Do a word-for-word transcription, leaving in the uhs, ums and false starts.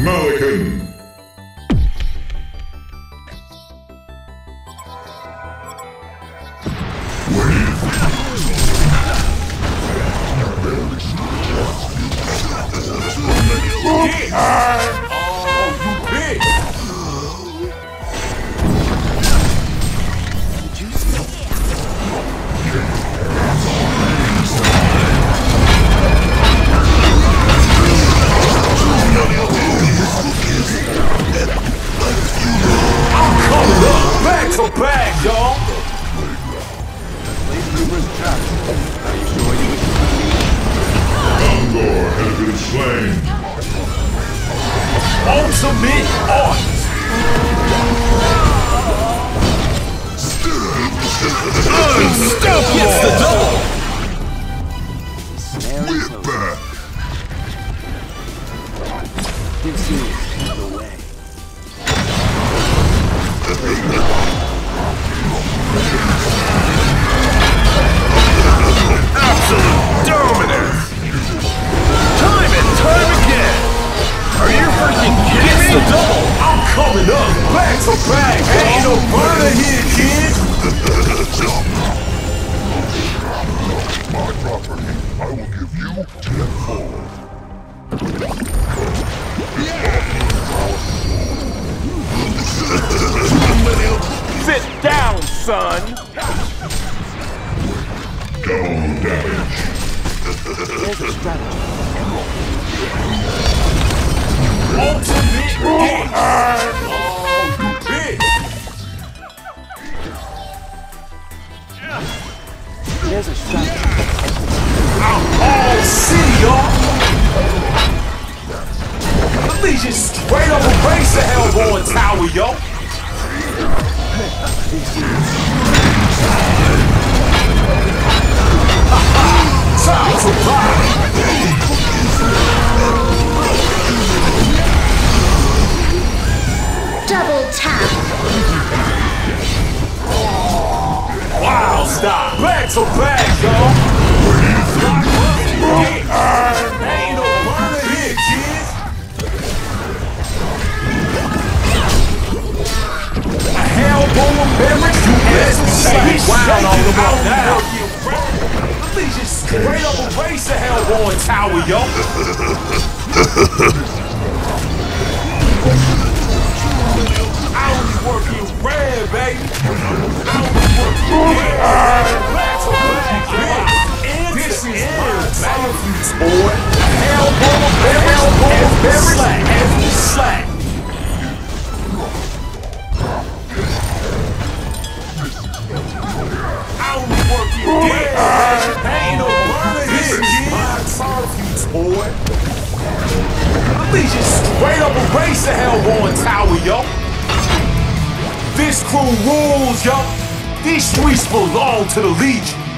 Maliken! To the Legion.